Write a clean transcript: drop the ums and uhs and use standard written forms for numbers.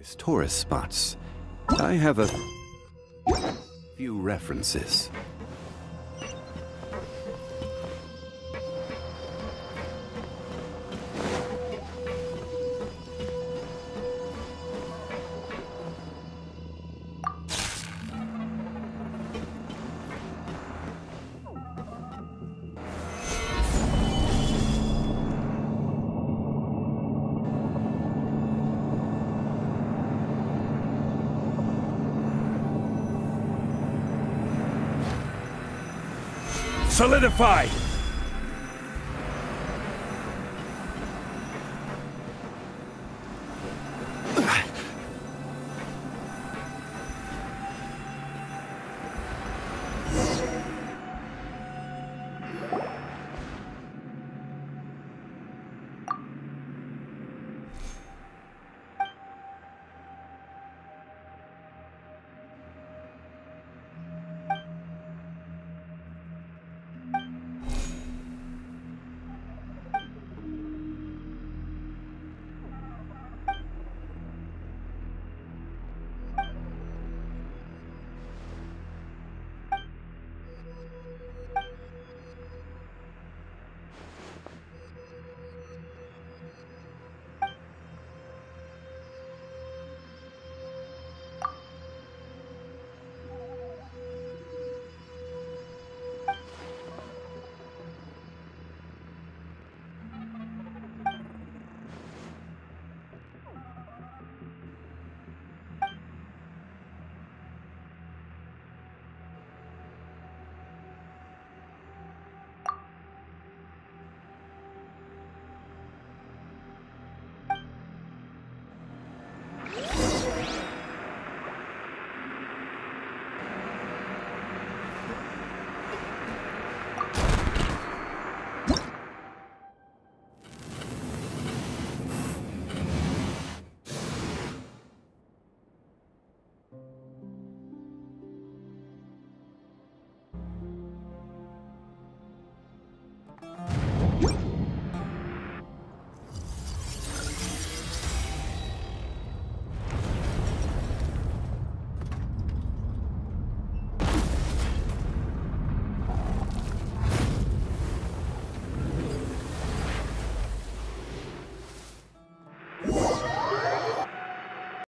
It's tourist spots. I have a few references. Solidified!